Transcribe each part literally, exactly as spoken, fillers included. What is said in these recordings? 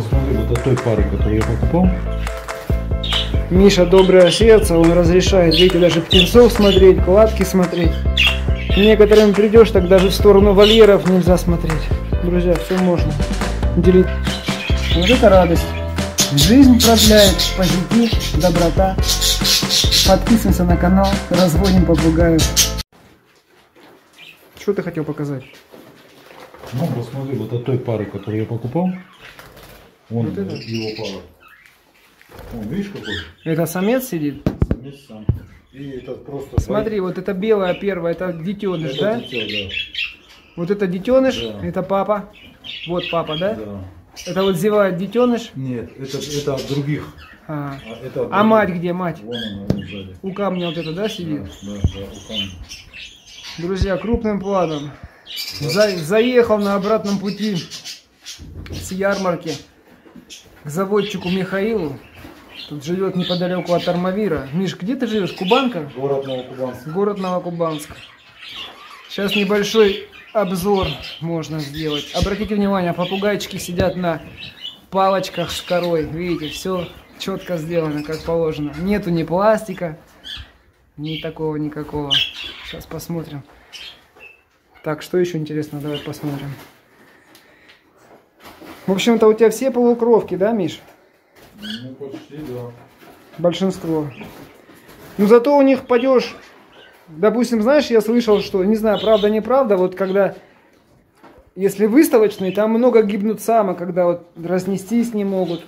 я смотрю, вот до той пары, которую я покупал. Миша доброе сердце, он разрешает, видите, даже птенцов смотреть, кладки смотреть. Некоторым придешь, так даже в сторону вольеров нельзя смотреть. Друзья, все можно делить. Вот это радость. Жизнь продляет, позитив, доброта. Подписываемся на канал, разводим попугаев. Что ты хотел показать? Ну, посмотри, вот от той пары, которую я покупал. Вон вот это? Его пара. Вон, видишь какой? Это самец сидит? Самец сам. И этот просто... Смотри, вот это белая первая, это детеныш, это да? Дитё, да? Вот это детеныш, да. Это папа. Вот папа, да? Да. Это вот зевает детеныш? Нет, это, это от других. А, а, это от других. А мать где? Мать? Вон она, вон сзади. У камня вот это, да, сидит? Да, да, да, у камня. Друзья, крупным планом. За, заехал на обратном пути с ярмарки к заводчику Михаилу. Тут живет неподалеку от Армавира. Миш, где ты живешь? Кубанка? Город Новокубанск. Город Новокубанск. Сейчас небольшой обзор можно сделать. Обратите внимание, попугайчики сидят на палочках с корой. Видите, все четко сделано, как положено. Нету ни пластика, ни такого никакого. Сейчас посмотрим. Так, что еще интересно, давай посмотрим. В общем-то, у тебя все полукровки, да, Миш? Ну, почти, да. Большинство. Ну, зато у них падеж. Допустим, знаешь, я слышал, что, не знаю, правда, неправда, вот когда, если выставочные, там много гибнут самок, когда вот разнестись не могут.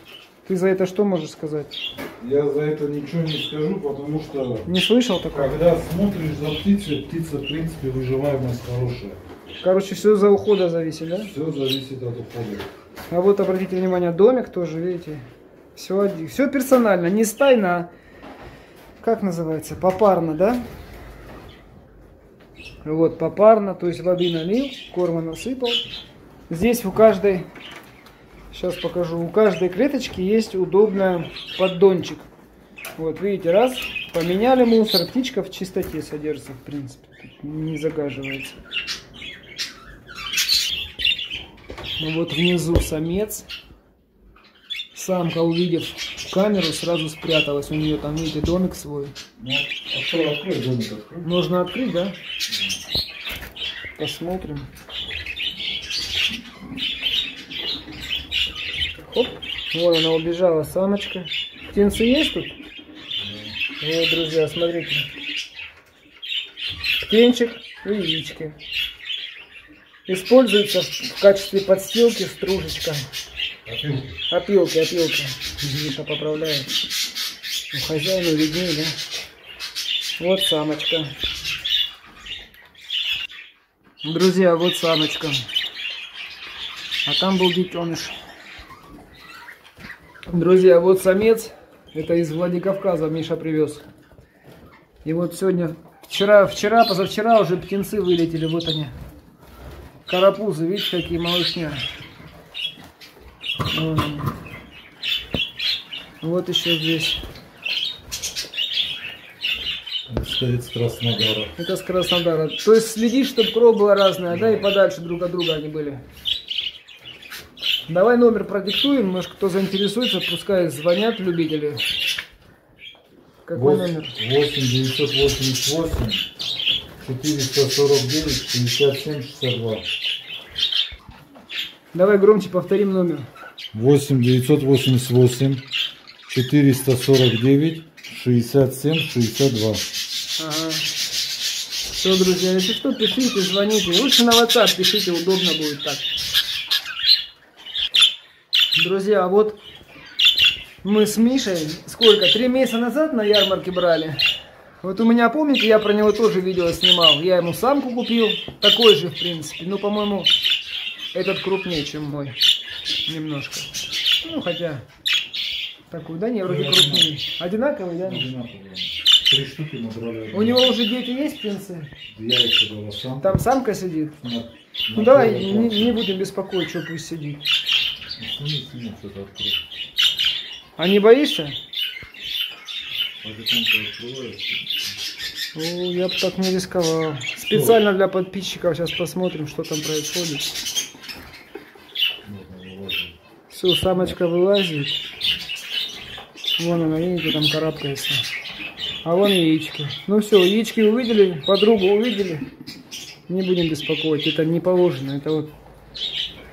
Ты за это что можешь сказать? Я за это ничего не скажу, потому что... Не слышал такого? Когда смотришь за птицей, птица, в принципе, выживаемость хорошая. Короче, все за ухода зависит, да? Все зависит от ухода. А вот, обратите внимание, домик тоже, видите? Все, все персонально, не стайно, а как называется, попарно, да? Вот, попарно, то есть воды налил, корма насыпал. Здесь у каждой, сейчас покажу, у каждой клеточки есть удобный поддончик. Вот, видите, раз, поменяли мусор, птичка в чистоте содержится, в принципе, не загаживается. Ну, вот внизу самец. Самка, увидев камеру, сразу спряталась. У нее там, видите, домик свой. Ну, открой, открой, домик, открой. Можно открыть, да? Посмотрим. Хоп. Вон она убежала, самочка. Птенцы есть тут? Да. Вот, друзья, смотрите. Птенчик и яички. Используется в качестве подстилки стружечка. Опилки. Опилки, опилки. Миша поправляет. У хозяина виднее, да? Вот самочка. Друзья, вот самочка. А там был детеныш. Друзья, вот самец. Это из Владикавказа Миша привез. И вот сегодня, вчера, вчера, позавчера уже птенцы вылетели. Вот они. Карапузы, видите, какие малышня. Вот еще здесь. Это с Краснодара. Это с Краснодара. То есть следи, чтобы кров была разная, да, да, и подальше друг от друга они были. Давай номер продиктуем, может, кто заинтересуется, пускай звонят любители. Какой восемь, номер? восемь девятьсот восемьдесят восемь четыреста сорок девять пятьдесят семь шестьдесят два. Давай громче повторим номер. восемь девятьсот восемьдесят восемь четыреста сорок девять шестьдесят семь шестьдесят два. Ага. Все, друзья, если что, пишите, звоните. Лучше на WhatsApp пишите, удобно будет так. Друзья, а вот мы с Мишей сколько? Три месяца назад на ярмарке брали. Вот у меня, помните, я про него тоже видео снимал. Я ему самку купил. Такой же, в принципе. Ну, по-моему... Этот крупнее, чем мой. Немножко. Ну, хотя... Такой, да, не, вроде крупнее. Одинаковый, да? Одинаковый. Три штуки набрали. У него уже дети есть, птенцы? Я еще была самка. Там самка сидит? Нет. Ну, давай, не, не будем беспокоить, что пусть сидит. А не боишься? О, я бы так не рисковал. Специально для подписчиков сейчас посмотрим, что там происходит. Все, самочка вылазит. Вон она, видите, там карабкается. А вон яички. Ну все, яички увидели, подругу увидели. Не будем беспокоить, это не положено. Это вот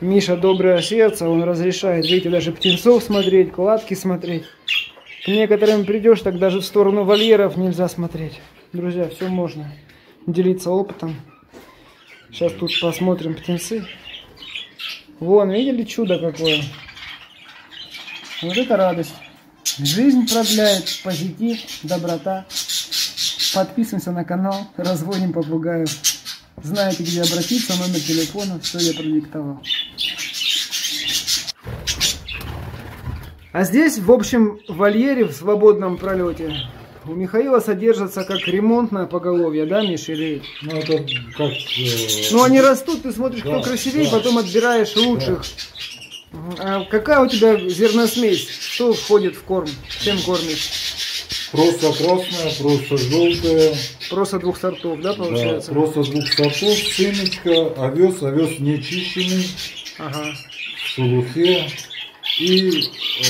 Миша доброе сердце, он разрешает, видите, даже птенцов смотреть, кладки смотреть. К некоторым придешь, так даже в сторону вольеров нельзя смотреть. Друзья, все можно. Делиться опытом. Сейчас тут посмотрим птенцы. Вон, видели чудо какое? Вот это радость. Жизнь продляет, позитив, доброта. Подписываемся на канал, разводим попугаев. Знаете, где обратиться, номер телефона, все я продиктовал. А здесь, в общем, в вольере в свободном пролете у Михаила содержится как ремонтное поголовье, да, Миш? Или... Ну, это как... ну, они растут, ты смотришь, да, кто красивее, да. Потом отбираешь лучших. Да. А какая у тебя зерносмесь? Что входит в корм? Чем кормишь? Просто красная, просто желтая. Просто двух сортов, да, получается? Да, просто двух сортов, семечка, овес, овес не чищенный, ага. В шелухе. И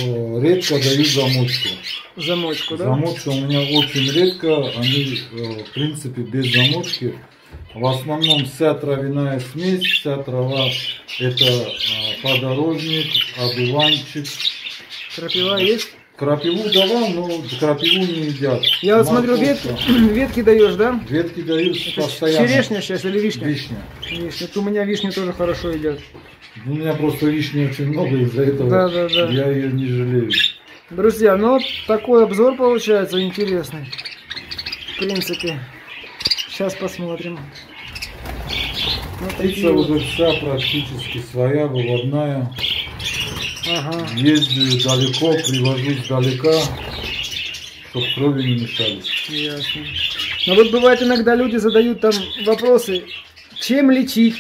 э, редко дают замочку. Замочку, да? Замочка у меня очень редко, они э, в принципе без замочки. В основном вся травяная смесь, вся трава это э, подорожник, одуванчик. Крапива э, есть? Крапиву давал, но крапиву не едят. Я вот смотрю, вет... ветки даешь, да? Ветки дают это постоянно. Черешня сейчас или вишня? Вишня. Вишня. Это у меня вишня тоже хорошо идет. У меня просто вишни очень много, из-за этого да, да, да. Я ее не жалею. Друзья, ну такой обзор получается интересный. В принципе, сейчас посмотрим. Вот птица уже вот. Вся практически своя, выводная. Ага. Ездию далеко, привожусь далека, чтобы крови не мешались. Ясно. Но вот бывает иногда люди задают там вопросы, чем лечить.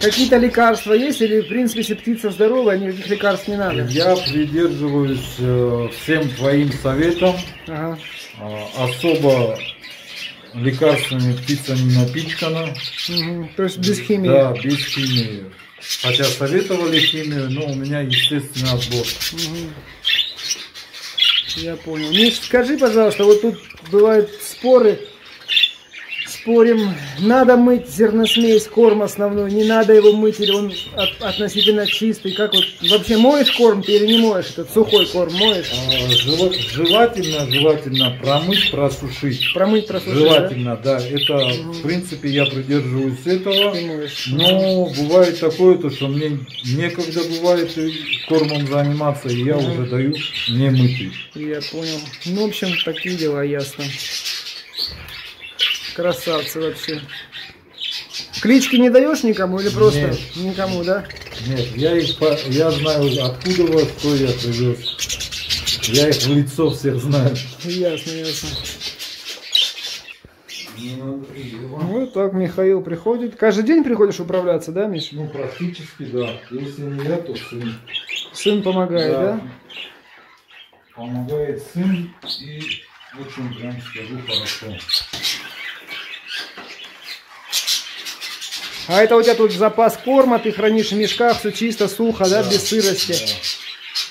Какие-то лекарства есть или, в принципе, если птица здоровая, никаких лекарств не надо? Я придерживаюсь э, всем твоим советам. Ага. Э, особо лекарствами птица не напичкана. Угу. То есть без химии? Да, без химии. Хотя советовали химию, но у меня естественный отбор. Угу. Я понял. Миш, скажи, пожалуйста, вот тут бывают споры. Спорим, надо мыть зерносмесь, корм основной, не надо его мыть, или он от, относительно чистый. Как вот вообще моешь корм ты или не моешь? Этот сухой корм моешь? Желательно, желательно промыть, просушить. Промыть, просушить. Желательно, да. да. Это, угу. В принципе, я придерживаюсь этого. Но бывает такое, то, что мне некогда бывает кормом заниматься, и я угу. уже даю не мытый. Я понял. Ну, в общем, такие дела, ясно. Красавцы вообще. Клички не даешь никому или просто Нет. никому, да? Нет, я их по... я знаю, откуда вас, кто я привез. Я их в лицо всех знаю. Ясно, ясно. Вот так Михаил приходит. Каждый день приходишь управляться, да, Миш? Ну, практически, да. Если не я, то сын. Сын помогает, да? да? Помогает сын и очень прям скажу хорошо. А это у тебя тут запас корма, ты хранишь в мешках, все чисто, сухо, да, да без сырости.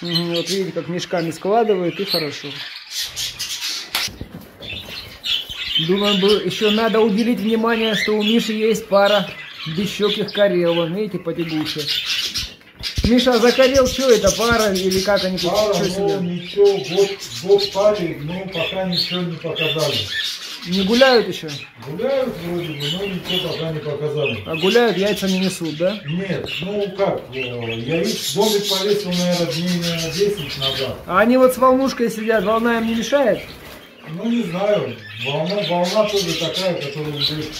Да. Угу, вот видите, как мешками складывают, и хорошо. Думаю, еще надо уделить внимание, что у Миши есть пара бесщеких корел, вон, видите, потягуши. Миша, за корел что это, пара или как они тут? Пара, ну, ничего, год, год паре, но пока ничего не показали. Не гуляют еще? Гуляют вроде бы, но ничего пока не показали. А гуляют, яйца не несут, да? Нет, ну как, яиц домик повесил, наверное, дней на десять назад. А они вот с волнушкой сидят, волна им не мешает? Ну не знаю, волна, волна тоже такая, которая будет,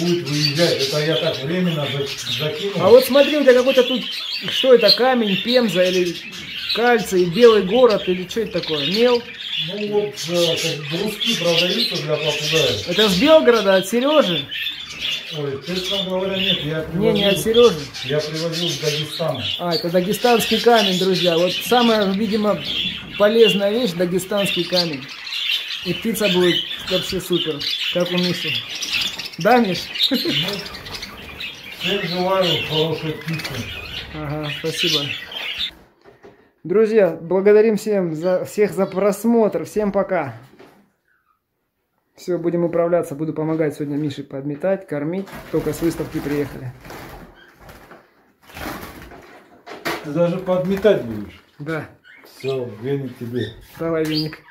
будет выезжать, это я так временно закинул. А вот смотри, у тебя какой-то тут, что это, камень, пемза или кальций, белый город или что это такое, мел? Ну вот, как бруски продаются для попугаев. Это с Белгорода, от Сережи? Ой, честно говоря, нет, я привозил... Не, не от Сережи. Я привозил с Дагестана. А, это дагестанский камень, друзья. Вот самая, видимо, полезная вещь, дагестанский камень. И птица будет вообще супер, как у Миши. Да, Миш? Всем желаю хорошей птицы. Ага, спасибо. Друзья, благодарим всем за, всех за просмотр. Всем пока. Все, будем управляться. Буду помогать сегодня Мише подметать, кормить. Только с выставки приехали. Ты даже подметать будешь? Да. Все, веник тебе. Давай веник.